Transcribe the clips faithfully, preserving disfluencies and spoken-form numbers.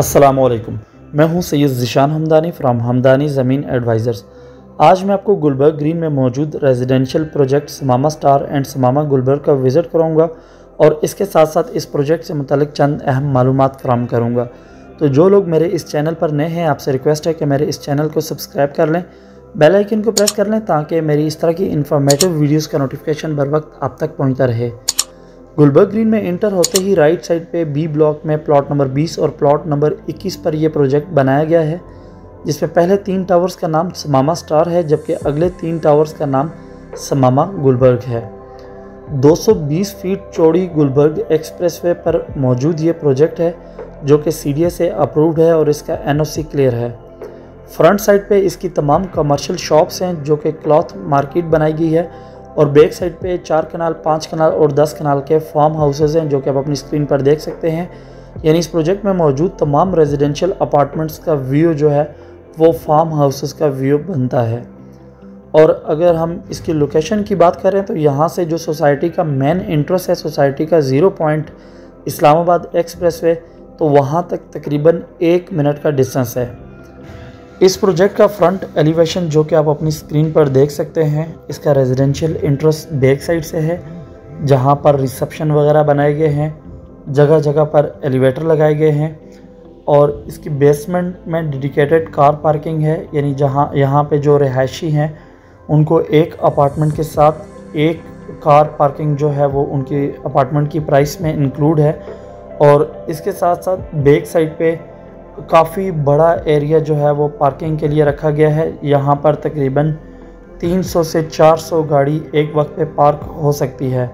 अस्सलामुअलैकुम, मैं हूं सैयद जिशान हमदानी फ्राम हमदानी ज़मीन एडवाइज़र्स। आज मैं आपको गुलबर्ग ग्रीन में मौजूद residential project Samama star and Samama Gulberg का विज़िट कराऊँगा और इसके साथ साथ इस प्रोजेक्ट से मुतल्लिक चंद अहम मालूमात फराहम करूँगा। तो जो लोग मेरे इस चैनल पर नए हैं, आपसे रिक्वेस्ट है कि मेरे इस चैनल को सब्सक्राइब कर लें, बेल आइकन को प्रेस कर लें ताकि मेरी इस तरह की इंफॉर्मेटिव वीडियोस का नोटिफिकेशन बर वक्त आप तक पहुंचता रहे। गुलबर्ग ग्रीन में एंटर होते ही राइट साइड पे बी ब्लॉक में प्लॉट नंबर बीस और प्लॉट नंबर इक्कीस पर यह प्रोजेक्ट बनाया गया है, जिसमें पहले तीन टावर्स का नाम समामा स्टार है जबकि अगले तीन टावर्स का नाम समामा गुलबर्ग है। दो सौ बीस फीट चौड़ी गुलबर्ग एक्सप्रेसवे पर मौजूद ये प्रोजेक्ट है जो कि सीडीए से अप्रूव्ड है और इसका एनओसी क्लियर है। फ्रंट साइड पे इसकी तमाम कमर्शियल शॉप्स हैं जो कि क्लॉथ मार्केट बनाई गई है और बैक साइड पे चार कनाल, पाँच कनाल और दस कनाल के फार्म हाउसेज हैं जो कि आप अपनी स्क्रीन पर देख सकते हैं। यानी इस प्रोजेक्ट में मौजूद तमाम रेजिडेंशियल अपार्टमेंट्स का व्यू जो है वो फार्म हाउसेज का व्यू बनता है। और अगर हम इसकी लोकेशन की बात करें तो यहाँ से जो सोसाइटी का मेन इंट्रेस है, सोसाइटी का ज़ीरो पॉइंट इस्लामाबाद एक्सप्रेसवे, तो वहाँ तक तकरीबन एक मिनट का डिस्टेंस है। इस प्रोजेक्ट का फ्रंट एलिवेशन जो कि आप अपनी स्क्रीन पर देख सकते हैं, इसका रेजिडेंशियल इंट्रेस बैक साइड से है जहाँ पर रिसेप्शन वगैरह बनाए गए हैं, जगह जगह पर एलिवेटर लगाए गए हैं और इसकी बेसमेंट में डेडिकेटेड कार पार्किंग है। यानी जहाँ यहाँ पे जो रिहायशी हैं उनको एक अपार्टमेंट के साथ एक कार पार्किंग जो है वो उनकी अपार्टमेंट की प्राइस में इंक्लूड है। और इसके साथ साथ बैक साइड पे काफ़ी बड़ा एरिया जो है वो पार्किंग के लिए रखा गया है। यहाँ पर तकरीबन तीन सौ से चार सौ गाड़ी एक वक्त पे पार्क हो सकती है।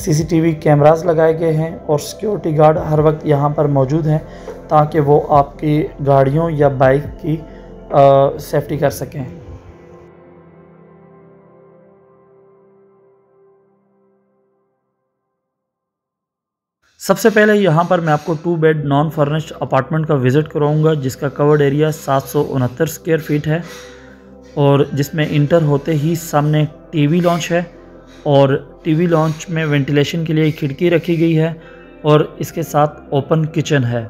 सीसीटीवी कैमरास लगाए गए हैं और सिक्योरिटी गार्ड हर वक्त यहाँ पर मौजूद हैं ताकि वो आपकी गाड़ियों या बाइक की आ, सेफ्टी कर सकें। सबसे पहले यहाँ पर मैं आपको two bed non furnished apartment का विज़िट कराऊंगा जिसका कवर्ड एरिया सात सौ उनहत्तर स्क्वायर फीट है और जिसमें इंटर होते ही सामने टीवी लॉन्च है और टीवी लॉन्च में वेंटिलेशन के लिए खिड़की रखी गई है और इसके साथ ओपन किचन है।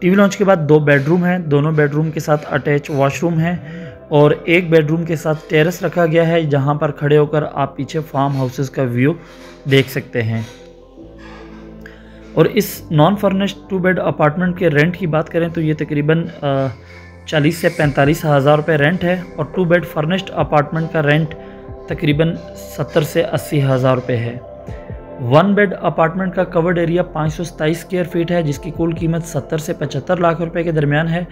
टीवी लॉन्च के बाद दो बेडरूम हैं, दोनों बेडरूम के साथ अटैच वाशरूम है और एक बेडरूम के साथ टेरेस रखा गया है जहाँ पर खड़े होकर आप पीछे फार्म हाउसेज़ का व्यू देख सकते हैं। और इस non furnished two bed apartment के रेंट की बात करें तो ये तकरीबन चालीस से पैंतालीस हज़ार रुपये रेंट है और टू बेड फर्निश्ड अपार्टमेंट का रेंट तकरीबन सत्तर से अस्सी हज़ार रुपये है। वन बेड अपार्टमेंट का कवर्ड एरिया पाँच सौ सताईस स्क्वायर फीट है जिसकी कुल कीमत सत्तर से पचहत्तर लाख रुपए के दरमियान है।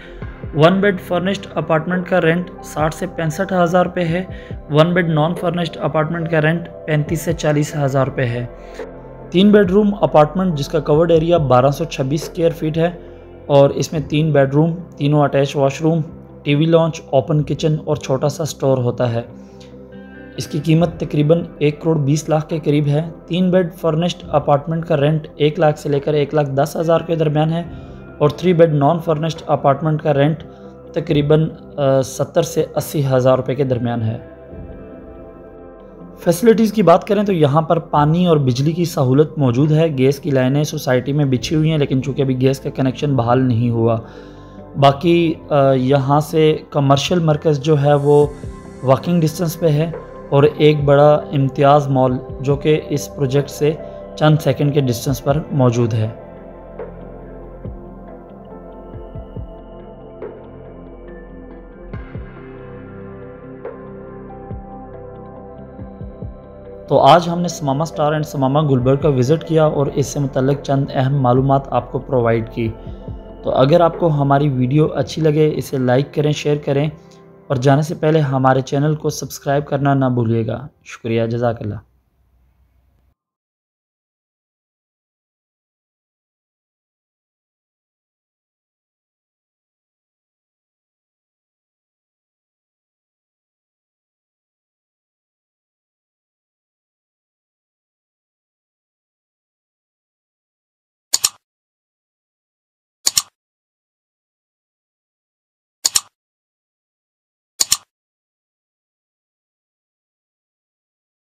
वन बेड फर्निश्ड अपार्टमेंट का रेंट साठ से पैंसठ हज़ार रुपये है। One bed non furnished apartment का रेंट पैंतीस से चालीस हज़ार रुपये है। तीन बेडरूम अपार्टमेंट जिसका कवर्ड एरिया बारह सौ छब्बीस स्क्वायर फीट है और इसमें तीन बेडरूम, तीनों attach washroom, TV lounge, open kitchen और छोटा सा स्टोर होता है। इसकी कीमत तकरीबन एक करोड़ बीस लाख के करीब है। तीन बेड फर्निश्ड अपार्टमेंट का रेंट एक लाख से लेकर एक लाख दस हज़ार के दरमियान है और three bed non furnished apartment का रेंट तकरीबन सत्तर से अस्सी हज़ार रुपये के दरमियान है। फैसिलिटीज़ की बात करें तो यहाँ पर पानी और बिजली की सहूलत मौजूद है। गैस की लाइनें सोसाइटी में बिछी हुई हैं लेकिन चूँकि अभी गैस का कनेक्शन बहाल नहीं हुआ। बाकी यहाँ से कमर्शियल मरकज़ जो है वो वॉकिंग डिस्टेंस पे है और एक बड़ा इम्तियाज़ मॉल जो कि इस प्रोजेक्ट से चंद सेकंड के डिस्टेंस पर मौजूद है। तो आज हमने समामा स्टार एंड समामा गुलबर्ग का विज़िट किया और इससे मुतल्लिक चंद अहम मालूमात आपको प्रोवाइड की। तो अगर आपको हमारी वीडियो अच्छी लगे इसे लाइक करें, शेयर करें और जाने से पहले हमारे चैनल को सब्सक्राइब करना ना भूलिएगा। शुक्रिया, जज़ाकल्लाह।